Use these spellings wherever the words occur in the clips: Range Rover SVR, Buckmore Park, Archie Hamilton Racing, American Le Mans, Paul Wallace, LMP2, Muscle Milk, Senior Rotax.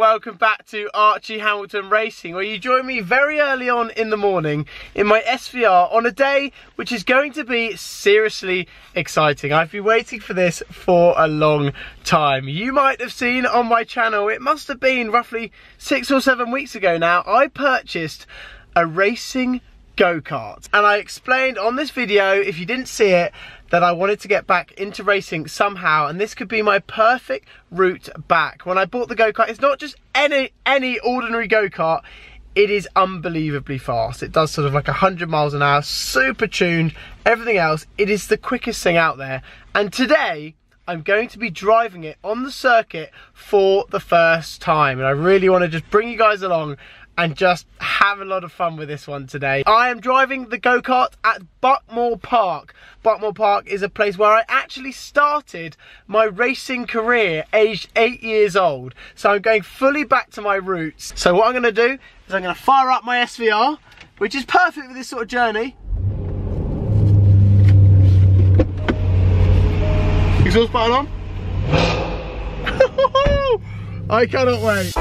welcome back to Archie Hamilton Racing, where you join me very early on in the morning in my SVR on a day which is going to be seriously exciting. I've been waiting for this for a long time. You might have seen on my channel, it must have been roughly 6 or 7 weeks ago now, I purchased a racing go-kart, and I explained on this video, if you didn't see it, that I wanted to get back into racing somehow, and this could be my perfect route back. When I bought the go-kart, it's not just any ordinary go-kart, it is unbelievably fast. It does sort of like 100 miles an hour, super tuned, everything else. It is the quickest thing out there, and today I'm going to be driving it on the circuit for the first time, and I really want to just bring you guys along and just have a lot of fun with this one today. I am driving the go-kart at Buckmore Park. Buckmore Park is a place where I actually started my racing career aged 8 years old. So I'm going fully back to my roots. So what I'm gonna do is I'm gonna fire up my SVR, which is perfect for this sort of journey. Exhaust button on. I cannot wait.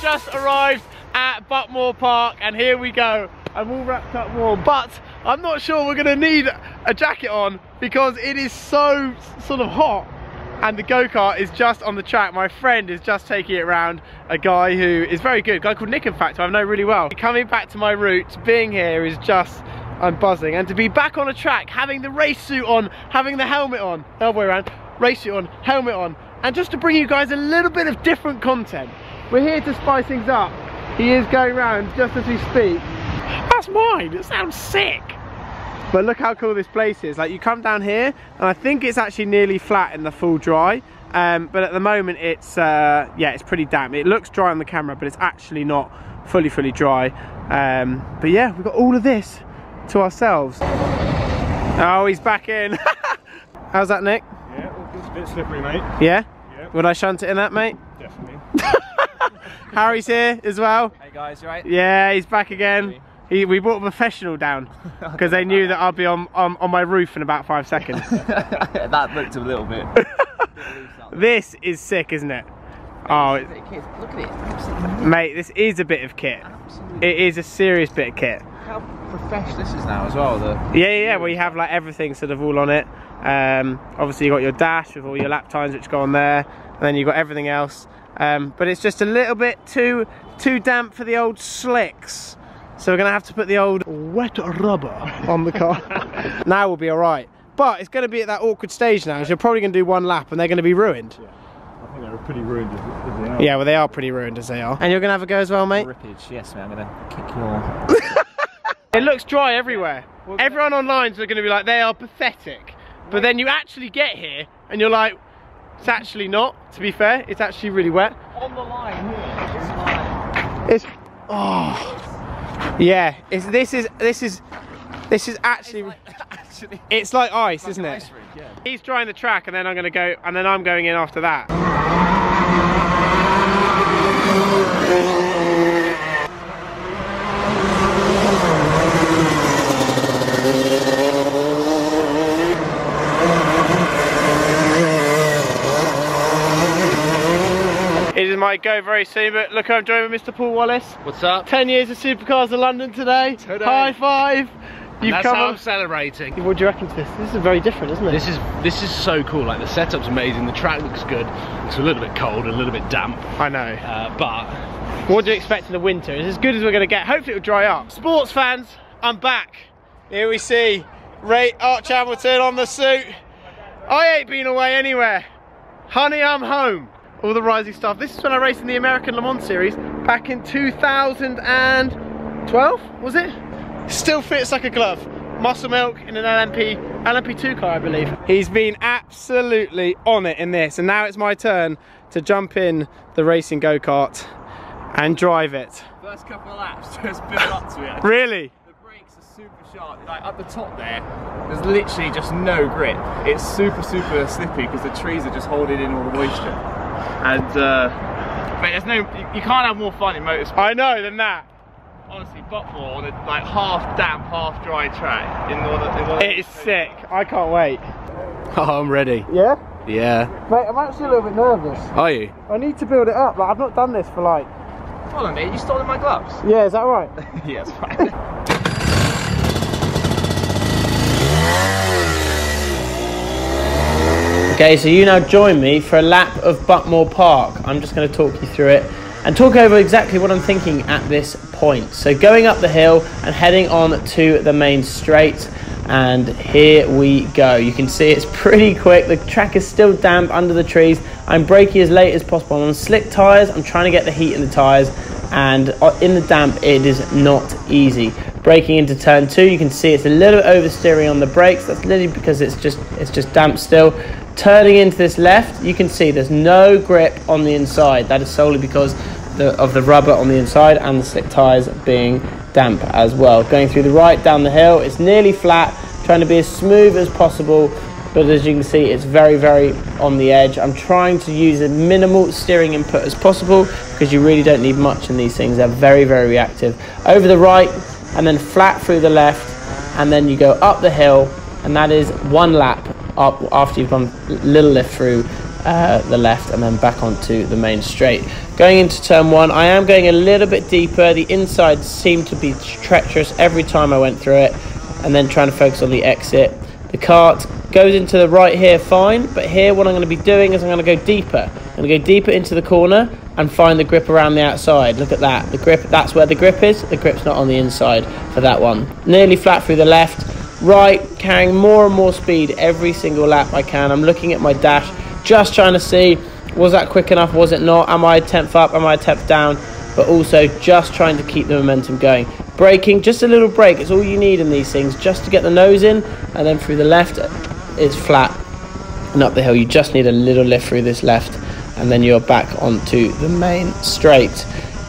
Just arrived at Buckmore Park, and here we go. I'm all wrapped up warm, but I'm not sure we're gonna need a jacket on because it is so sort of hot, and the go-kart is just on the track. My friend is just taking it round, a guy who is very good, a guy called Nick, in fact, who I know really well. Coming back to my roots, being here is just, I'm buzzing. And to be back on a track, having the race suit on, having the helmet on, elbow around, race suit on, helmet on, and just to bring you guys a little bit of different content. We're here to spice things up. He is going round just as we speak. That's mine, it sounds sick. But look how cool this place is. Like, you come down here, and I think it's actually nearly flat in the full dry. But at the moment it's, yeah, it's pretty damp. It looks dry on the camera, but it's actually not fully dry. But yeah, we've got all of this to ourselves. Oh, he's back in. How's that, Nick? Yeah, all good. It's a bit slippery, mate. Yeah? Yeah. Would I shunt it in that, mate? Definitely. Harry's here as well. Hey guys, you right? Yeah, he's back again. We brought a professional down because they knew that I'd be on my roof in about 5 seconds. That looked a little bit. This is sick, isn't it? Mate, oh, it's a bit of kit. Look at it. Absolutely. Mate, this is a bit of kit. Absolutely. It is a serious bit of kit. How professional this is now as well. Yeah. Well, you have like everything sort of all on it. Obviously you got your dash with all your lap times which go on there, and then you got everything else. But it's just a little bit too damp for the old slicks, so we're gonna have to put the old wet rubber on the car. Now we'll be all right, but it's gonna be at that awkward stage now, so you're probably gonna do one lap and they're gonna be ruined. Yeah. I think they're pretty ruined as they are. Yeah, well, they are pretty ruined as they are. And you're gonna have a go as well, mate. Rippage, yes, mate. I'm gonna kick your. It looks dry everywhere. Yeah. Everyone online's gonna be like, they are pathetic, but then you actually get here and you're like. It's actually not, to be fair, it's actually really wet. On the line here, it's like... It's... Oh... Yeah, it's, this is actually... It's like ice, like, isn't it? Ice rink, yeah. He's drying the track and then I'm going to go, and then I'm going in after that. Might go very soon, but look, I'm joined with Mr. Paul Wallace. What's up? 10 years of Supercars of London today. High five. You've that's come how I'm celebrating. What do you reckon to this? This is very different, isn't it? This is so cool. Like, the setup's amazing. The track looks good. It's a little bit cold, a little bit damp. I know. But what do you expect in the winter? It's as good as we're going to get. Hopefully it'll dry up. Sports fans, I'm back. Here we see Arch Hamilton on the suit. I ain't been away anywhere. Honey, I'm home. All the rising stuff. This is when I raced in the American Le Mans series back in 2012, was it? Still fits like a glove. Muscle Milk in an LMP2 car, I believe. He's been absolutely on it in this, and now it's my turn to jump in the racing go-kart and drive it. First couple of laps just build up to it. Really? The brakes are super sharp. Like up the top there, there's literally just no grip. It's super, super slippy because the trees are just holding in all the moisture. And mate, there's no, you can't have more fun in motorsport. I know, than that. Honestly, Buckmore on a like half damp, half dry track in northern. It is sick. I can't wait. Oh, I'm ready. Yeah. Yeah. Mate, I'm actually a little bit nervous. Are you? I need to build it up. Like, I've not done this for like. Hold on, mate. You stolen my gloves. Yeah. Is that right? Yeah, it's fine. Okay, so you now join me for a lap of Buckmore Park. I'm just going to talk you through it and talk over exactly what I'm thinking at this point. So going up the hill and heading on to the main straight, and here we go. You can see it's pretty quick. The track is still damp under the trees. I'm braking as late as possible. I'm on slick tyres. I'm trying to get the heat in the tyres, and in the damp it is not easy. Braking into turn two, you can see it's a little oversteering on the brakes. That's literally because it's just damp still. Turning into this left, you can see there's no grip on the inside. That is solely because of the rubber on the inside and the slick tyres being damp as well. Going through the right, down the hill, it's nearly flat, trying to be as smooth as possible, but as you can see, it's very, very on the edge. I'm trying to use as minimal steering input as possible because you really don't need much in these things. They're very, very reactive. Over the right, and then flat through the left, and then you go up the hill, and that is one lap up after you've gone a little lift through the left and then back onto the main straight. Going into turn one, I am going a little bit deeper. The inside seemed to be treacherous every time I went through it, and then trying to focus on the exit. The cart goes into the right here fine, but here what I'm going to be doing is I'm going to go deeper. I'm going to go deeper into the corner and find the grip around the outside. Look at that. The grip, that's where the grip is. The grip's not on the inside for that one. Nearly flat through the left. Right, carrying more and more speed every single lap I can. I'm looking at my dash, just trying to see, was that quick enough, was it not? Am I a tenth up, am I a tenth down? But also just trying to keep the momentum going. Braking, just a little brake, it's all you need in these things, just to get the nose in, and then through the left it's flat and up the hill. You just need a little lift through this left, and then you're back onto the main straight.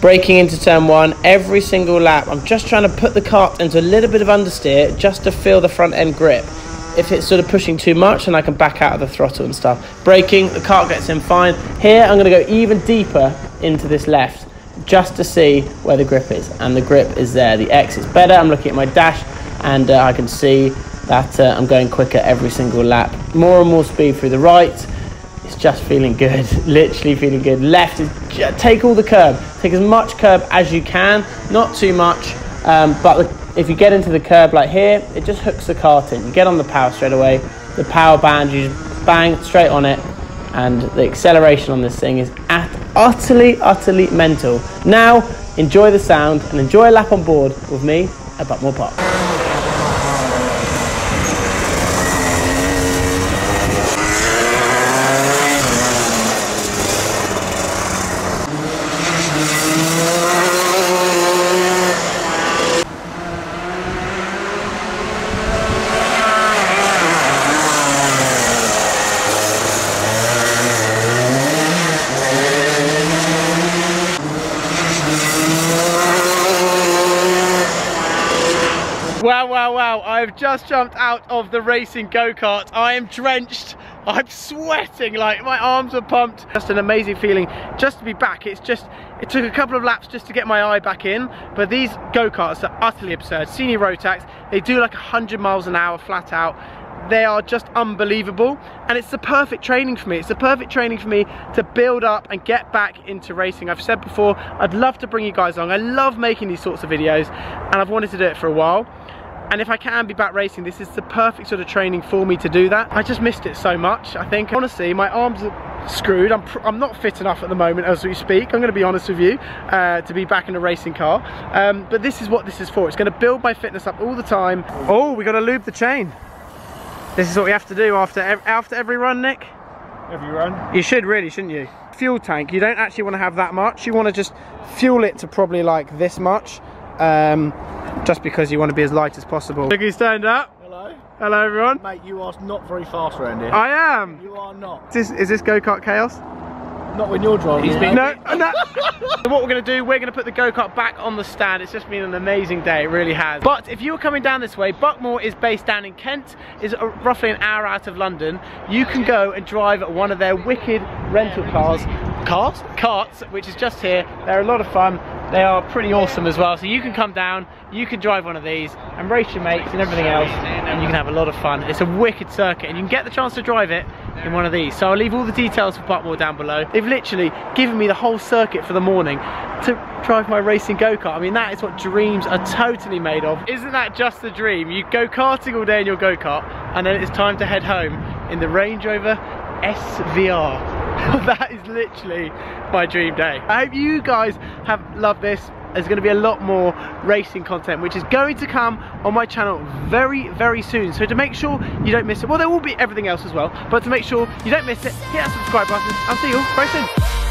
Braking into turn one, every single lap I'm just trying to put the cart into a little bit of understeer just to feel the front end grip. If it's sort of pushing too much, then I can back out of the throttle and stuff. Braking, the cart gets in fine. Here I'm going to go even deeper into this left just to see where the grip is, and the grip is there. The exit's better. I'm looking at my dash, and I can see that I'm going quicker every single lap. More and more speed through the right. It's just feeling good, literally feeling good. Left is take all the curb, take as much curb as you can, not too much, but if you get into the curb like here, it just hooks the cart in. You get on the power straight away, the power band, you just bang straight on it, and the acceleration on this thing is utterly mental. Now enjoy the sound and enjoy a lap on board with me at Buckmore Park. Wow, I've just jumped out of the racing go-kart. I am drenched, I'm sweating, like my arms are pumped. Just an amazing feeling just to be back. It's just, it took a couple of laps just to get my eye back in, but these go-karts are utterly absurd. Senior Rotax, they do like 100 miles an hour flat out. They are just unbelievable, and it's the perfect training for me. It's the perfect training for me to build up and get back into racing. I've said before, I'd love to bring you guys along. I love making these sorts of videos, and I've wanted to do it for a while. And if I can be back racing, this is the perfect sort of training for me to do that. I just missed it so much, I think. Honestly, my arms are screwed. I'm not fit enough at the moment as we speak. I'm going to be honest with you, to be back in a racing car. But this is what this is for. It's going to build my fitness up all the time. Oh, we got to lube the chain. This is what we have to do after every run, Nick. Every run. You should really, shouldn't you? Fuel tank, you don't actually want to have that much. You want to just fuel it to probably like this much. Just because you want to be as light as possible. Look who's turned up. Hello. Hello everyone. Mate, you are not very fast around here. I am. You are not. Is this go-kart chaos? Not when you're driving. No. So what we're going to do, we're going to put the go-kart back on the stand. It's just been an amazing day, it really has. But if you were coming down this way, Buckmore is based down in Kent, is roughly an hour out of London. You can go and drive one of their wicked rental carts, which is just here. They're a lot of fun. They are pretty awesome as well, so you can come down, you can drive one of these and race your mates and everything else, and you can have a lot of fun. It's a wicked circuit and you can get the chance to drive it in one of these. So I'll leave all the details for Buckmore down below. They've literally given me the whole circuit for the morning to drive my racing go-kart. I mean, that is what dreams are totally made of. Isn't that just the dream? You go karting all day in your go-kart and then it's time to head home in the Range Rover SVR. That is literally my dream day. I hope you guys have loved this. There's going to be a lot more racing content, which is going to come on my channel very, very soon. So to make sure you don't miss it, well, there will be everything else as well, but to make sure you don't miss it, hit that subscribe button. I'll see you all very soon.